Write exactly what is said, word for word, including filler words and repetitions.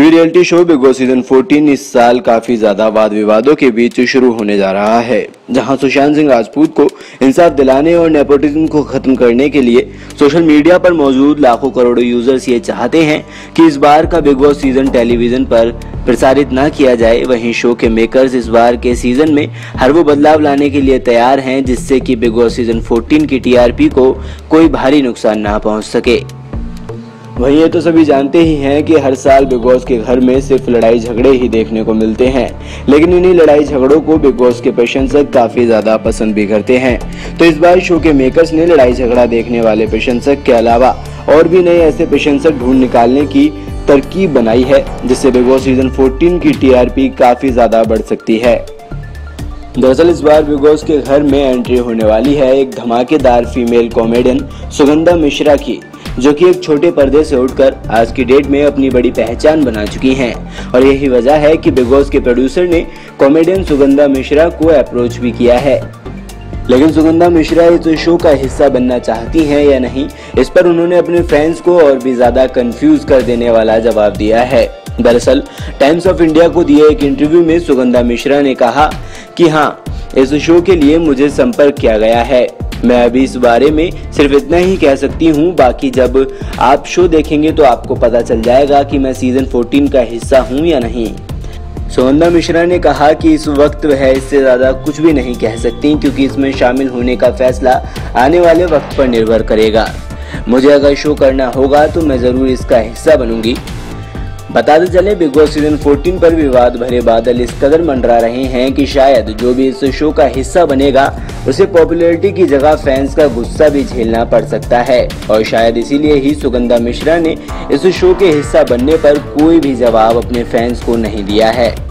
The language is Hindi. TV reality show big boss season चौदह इस साल काफी ज्यादा वाद विवादों के बीच शुरू होने जा रहा है, जहां सुशांत सिंह राजपूत को इंसाफ दिलाने और नेपोटिज्म को खत्म करने के लिए सोशल मीडिया पर मौजूद लाखों करोड़ों यूजर्स ये चाहते हैं कि इस बार का बिग बॉस सीजन टेलीविजन पर प्रसारित ना किया जाए। वहीं शो के मेकर्स इस बार के सीजन में हर वो बदलाव लाने के लिए तैयार हैं जिससे कि बिग बॉस सीजन चौदह की टीआरपी को कोई भारी नुकसान ना पहुंच सके। वहीं ये तो सभी जानते ही हैं कि हर साल बिग बॉस के घर में सिर्फ लड़ाई झगड़े ही देखने को मिलते हैं, लेकिन इन्हीं लड़ाई झगड़ों को बिग बॉस के प्रशंसक काफी ज्यादा पसंद भी करते हैं। तो इस बार शो के मेकर्स ने लड़ाई झगड़ा देखने वाले प्रशंसक के अलावा और भी नए ऐसे प्रशंसक ढूंढ निकालने की तरकीब बनाई है जिससे बिग बॉस सीजन चौदह की टीआरपी काफी ज्यादा बढ़ सकती है। दरअसल इस बार बिग बॉस के घर में एंट्री होने वाली है एक धमाकेदार फीमेल कॉमेडियन सुगंधा मिश्रा की, जो कि एक छोटे पर्दे से उठकर आज की डेट में अपनी बड़ी पहचान बना चुकी हैं। और यही वजह है कि बिग बॉस के प्रोड्यूसर ने कॉमेडियन सुगंधा मिश्रा को अप्रोच भी किया है, लेकिन सुगंधा मिश्रा इस शो का हिस्सा बनना चाहती हैं या नहीं, इस पर उन्होंने अपने फैंस को और भी ज्यादा कंफ्यूज कर देने वाला जवाब दिया है। दरअसल टाइम्स ऑफ इंडिया को दिए एक इंटरव्यू में सुगंधा मिश्रा ने कहा कि हाँ, इस शो के लिए मुझे संपर्क किया गया है, मैं अभी इस बारे में सिर्फ इतना ही कह सकती हूँ, बाकी जब आप शो देखेंगे तो आपको पता चल जाएगा कि मैं सीजन चौदह का हिस्सा हूँ या नहीं। सुगंधा मिश्रा ने कहा कि इस वक्त वह इससे ज़्यादा कुछ भी नहीं कह सकती, क्योंकि इसमें शामिल होने का फैसला आने वाले वक्त पर निर्भर करेगा। मुझे अगर शो करना होगा तो मैं ज़रूर इसका हिस्सा बनूंगी। बताते चले, बिग बॉस सीजन चौदह पर विवाद भरे बादल इस कदर मंडरा रहे हैं कि शायद जो भी इस शो का हिस्सा बनेगा उसे पॉपुलैरिटी की जगह फैंस का गुस्सा भी झेलना पड़ सकता है। और शायद इसीलिए ही सुगंधा मिश्रा ने इस शो के हिस्सा बनने पर कोई भी जवाब अपने फैंस को नहीं दिया है।